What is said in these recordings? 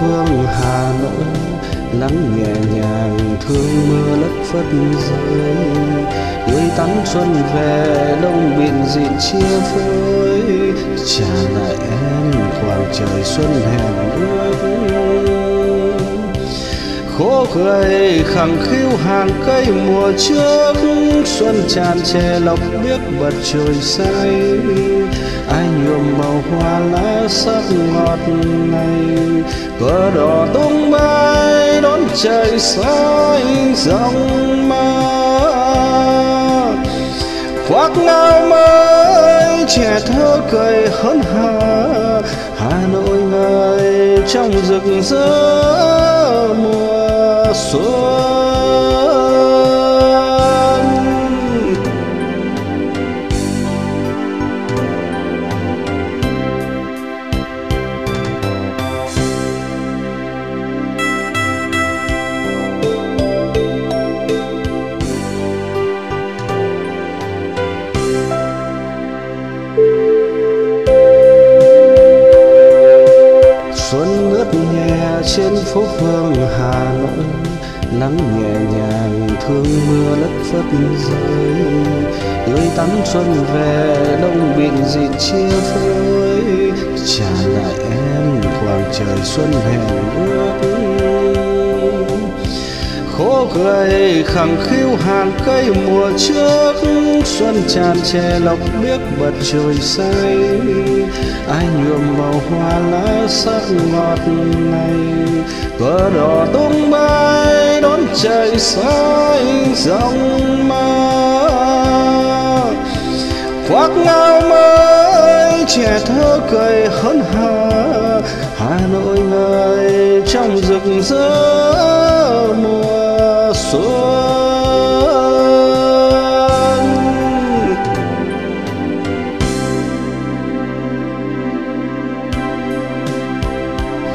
phương Hà Nội lắng nhẹ nhàng thương mưa lất phất rơi, người tắm xuân về đông biển dịn chia phối, trả lại em khoảng trời xuân hẹn ước. Khô cười khẳng khiu hàng cây mùa trước, xuân tràn trề lộc biếc bật trời say, ai nhuộm màu hoa lá sắc ngọt này, cờ đỏ tung bay đón trời xanh rộng mơ, khoác áo mới trẻ thơ cười hớn hở, Hà Nội ngời trong rực rỡ mùa xuân. Xuân ngớt nhẹ trên phố phường Hà Nội lắng nhẹ nhàng thương mưa lất phất rơi, tươi tắm xuân về đông biển dịn chia phối, trả lại em khoảng trời xuân hẹn ước. Khô cười khẳng khiu hàng cây mùa trước, xuân tràn trề lộc biếc bật trời say, ai nhuộm màu hoa lá sắc ngọt này, cờ đỏ tung bay đón trời xanh rộng mơ, khoác áo mới trẻ thơ cười hớn hở, Hà Nội ngời trong rực rỡ mùa xuân.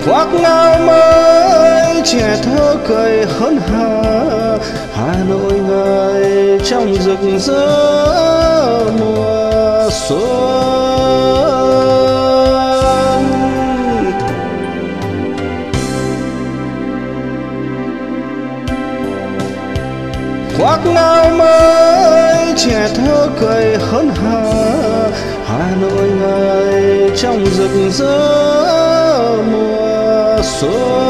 Khoác áo mới trẻ thơ cười hớn hở, Hà Nội ngời trong rực rỡ mùa xuân. Khoác áo mới trẻ thơ cười hớn hở, Hà Nội ngời trong rực rỡ mùa xuân.